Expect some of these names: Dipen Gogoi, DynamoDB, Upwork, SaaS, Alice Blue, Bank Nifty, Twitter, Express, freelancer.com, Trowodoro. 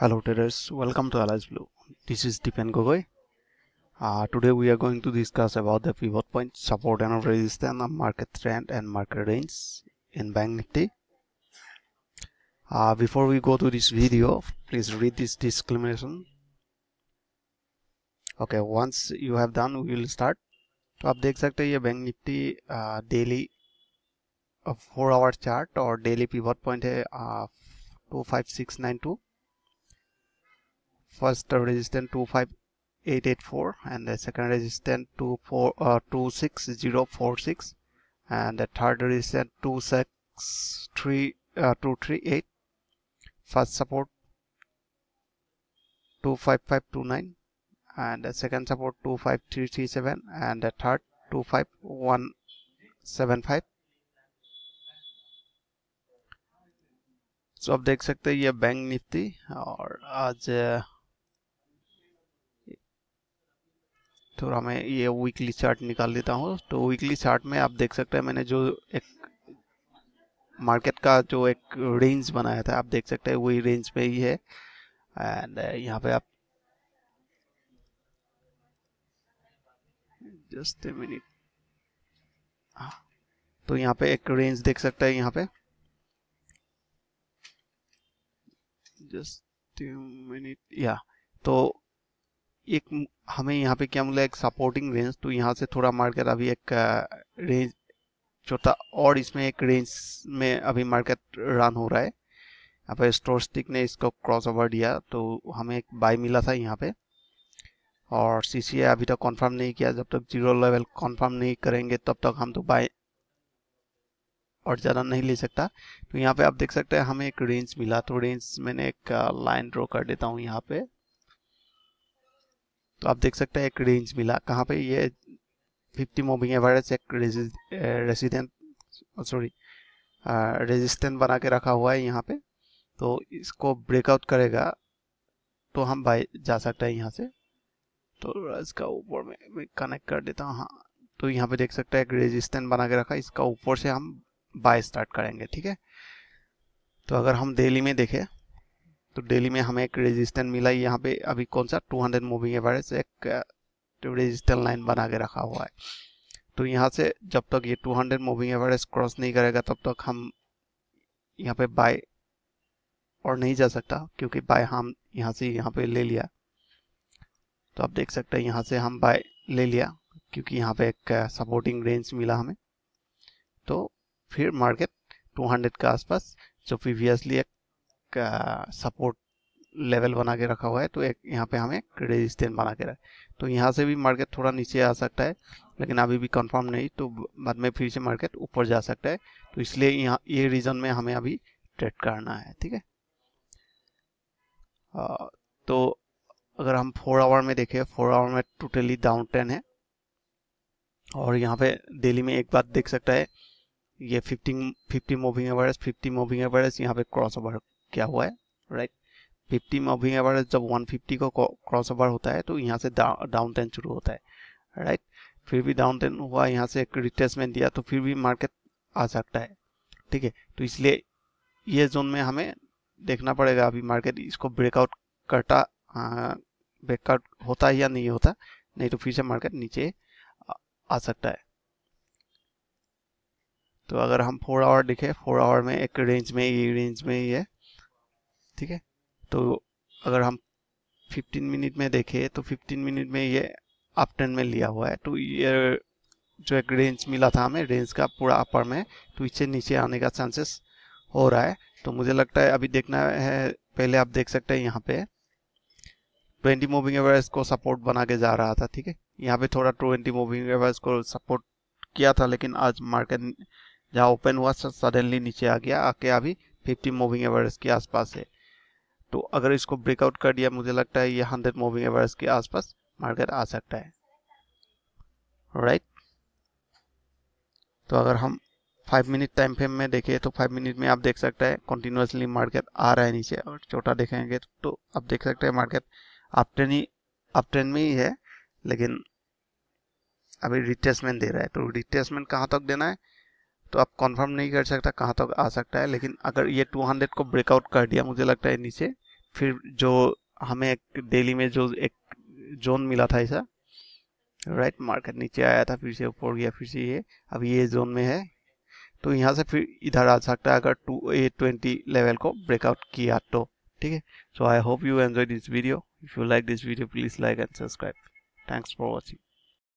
Hello traders, welcome to Alice Blue. This is Dipen Gogoi. Today we are going to discuss about the pivot point, support and resistance, market trend and market range in Bank Nifty. Before we go to this video, please read this disclaimer. Okay, once you have done, we will start. तो आप देख सकते हैं ये bank Nifty daily 4 hour chart और daily pivot point है 25692. First resistance 25884 and the second resistance 26046 and the third resistance 238. First support 25529 and the second support 25337 and the third 25175. So आप देख सकते हैं ये बैंक निफ्टी और आज थोड़ा मैं ये वीकली चार्ट निकाल देता हूँ. तो वीकली चार्ट में आप देख सकते हैं मैंने जो एक मार्केट का जो एक रेंज बनाया था आप देख सकते हैं वही रेंज पे ही है. एंड यहाँ पे आप जस्ट ए मिनट, तो यहाँ पे एक रेंज देख सकते हैं यहाँ पे जस्ट ए मिनट या तो एक हमें यहाँ पे क्या मिला एक सपोर्टिंग रेंज. तो यहाँ से थोड़ा मार्केट अभी एक रेंज छोटा और इसमें एक रेंज में अभी मार्केट रन हो रहा है. यहाँ पे स्टोरस्टिक ने इसको क्रॉसओवर दिया तो हमें एक बाय मिला था यहाँ पे और सीसीए अभी तक कंफर्म नहीं किया. जब तक जीरो लेवल कंफर्म नहीं करेंगे तब तक हम तो बाय और ज़्यादा नहीं ले सकता. तो यहाँ पे आप देख सकते हैं हमें एक रेंज मिला. तो रेंज मैंने एक लाइन ड्रॉ कर देता हूँ यहाँ पे. तो आप देख सकते हैं एक रेंज मिला कहाँ पे, ये 50 मूविंग एवरेज एक रेजिस्टेंस बना के रखा हुआ है यहाँ पे. तो इसको ब्रेकआउट करेगा तो हम बाय जा सकते हैं यहाँ से. तो इसका ऊपर में कनेक्ट कर देता हूँ. हाँ, तो यहाँ पे देख सकते हैं एक रेजिस्टेंस बना के रखा, इसका ऊपर से हम बाय स्टार्ट करेंगे. ठीक है, तो अगर हम डेली में देखें तो डेली में हमें एक रेजिस्टेंस मिला यहाँ पे. अभी कौन सा 200 मूविंग एवरेज एक रेजिस्टेंस लाइन बना के रखा हुआ है. तो यहाँ से जब तक ये 200 मूविंग एवरेज क्रॉस नहीं करेगा तब तक हम यहाँ पे बाय और नहीं जा सकता क्योंकि बाय हम यहाँ से यहाँ पे ले लिया. तो आप देख सकते हैं यहाँ से हम बाय ले लिया क्योंकि यहाँ पे एक सपोर्टिंग रेंज मिला हमें. तो फिर मार्केट 200 के आसपास जो प्रीवियसली एक सपोर्ट लेवल बना के रखा हुआ है तो एक यहाँ पे हमें रेजिस्टेंस बना के रखा. तो यहाँ से भी मार्केट थोड़ा नीचे आ सकता है लेकिन अभी भी कंफर्म नहीं, तो बाद में फिर से मार्केट ऊपर जा सकता है. तो इसलिए यहाँ ये रीजन में हमें अभी ट्रेड करना है. ठीक है, तो अगर हम 4 आवर में देखें 4 आवर में टोटली डाउन ट्रेंड है. और यहाँ पे डेली में एक बात देख सकता है ये 50 मूविंग एवरेज यहाँ पे क्रॉसओवर क्या हुआ है, राइट. 50 मूविंग एवरेज जब 150 को क्रॉसओवर होता है तो यहाँ से डाउन ट्रेंड शुरू होता है, राइट. फिर भी डाउन ट्रेंड हुआ, यहाँ से एक रिट्रेसमेंट दिया तो फिर भी मार्केट आ सकता है. ठीक है, तो इसलिए ये जोन में हमें देखना पड़ेगा अभी मार्केट इसको ब्रेकआउट होता है या नहीं होता, नहीं तो फिर से मार्केट नीचे आ सकता है. तो अगर हम 4 आवर देखें 4 आवर में एक रेंज में ही है. ठीक है, तो अगर हम 15 मिनट में देखें तो 15 मिनट में ये अप ट्रेंड में लिया हुआ है. तो ये जो एक रेंज मिला था हमें रेंज का पूरा अपर में, तो इससे नीचे आने का चांसेस हो रहा है. तो मुझे लगता है अभी देखना है. पहले आप देख सकते हैं यहाँ पे 20 मूविंग एवरेज को सपोर्ट बना के जा रहा था. ठीक है, यहाँ पे थोड़ा 20 मूविंग एवरेज को सपोर्ट किया था लेकिन आज मार्केट जहाँ ओपन हुआ सडनली नीचे आ गया, आके अभी 50 मूविंग एवरेज के आसपास है. तो अगर इसको ब्रेकआउट कर दिया मुझे लगता है ये 100 मूविंग एवरेज के आसपास मार्केट आ सकता है, राइट. तो अगर हम 5 मिनट टाइम फ्रेम में देखें तो 5 मिनट में आप देख सकते हैं कंटिन्यूसली मार्केट आ रहा है नीचे. और छोटा देखेंगे तो आप देख सकते हैं मार्केट अप ट्रेंड में ही है लेकिन अभी रिट्रेसमेंट दे रहा है. तो रिट्रेसमेंट कहाँ तक देना है तो आप कंफर्म नहीं कर सकता कहाँ तक आ सकता है. लेकिन अगर ये 200 को ब्रेकआउट कर दिया मुझे लगता है नीचे फिर जो हमें एक डेली में जो एक जोन मिला था ऐसा राइट मार्केट नीचे आया था, फिर से ऊपर गया, फिर से ये अब ये जोन में है, तो यहाँ से फिर इधर आ सकता है अगर 2820 लेवल को ब्रेकआउट किया तो। ठीक है, so I hope you enjoy this video. If you like this video please like and subscribe. Thanks for watching.